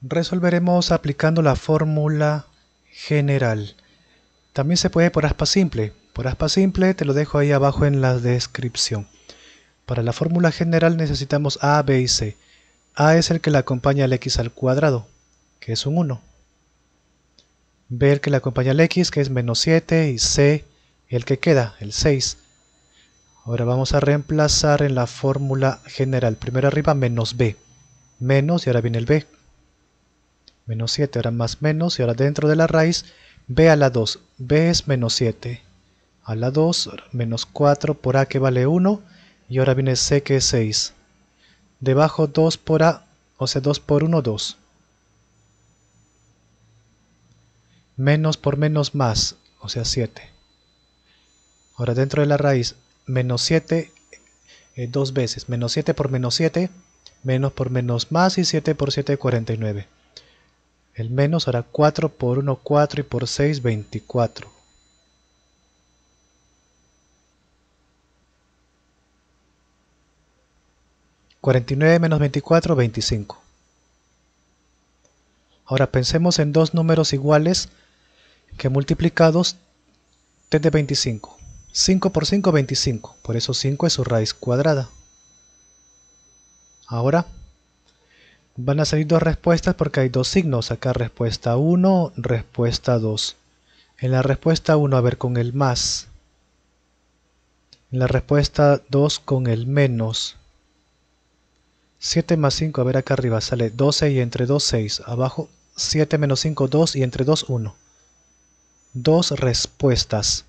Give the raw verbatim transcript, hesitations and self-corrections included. Resolveremos aplicando la fórmula general. También se puede por aspa simple. Por aspa simple te lo dejo ahí abajo en la descripción. Para la fórmula general necesitamos A, B y C. A es el que la acompaña al x al cuadrado, que es un uno. B el que la acompaña al x, que es menos siete. Y C el que queda, el seis. Ahora vamos a reemplazar en la fórmula general. Primero arriba menos B. Menos y ahora viene el B. Menos siete, ahora más menos, y ahora dentro de la raíz, b a la dos, b es menos siete, a la dos, menos cuatro por a que vale uno, y ahora viene c que es seis, debajo dos por a, o sea dos por uno, dos, menos por menos más, o sea siete, ahora dentro de la raíz, menos siete, eh, dos veces, menos siete por menos siete, menos por menos más, y siete por siete, cuarenta y nueve. El menos, ahora cuatro por uno, cuatro y por seis, veinticuatro. cuarenta y nueve menos veinticuatro, veinticinco. Ahora pensemos en dos números iguales que multiplicados te de veinticinco. cinco por cinco, veinticinco. Por eso cinco es su raíz cuadrada. Ahora van a salir dos respuestas porque hay dos signos. Acá respuesta uno, respuesta dos. En la respuesta uno, a ver, con el más. En la respuesta dos, con el menos. siete más cinco, a ver acá arriba, sale doce y entre dos, seis. Abajo, siete menos cinco, dos y entre dos, uno. Dos respuestas.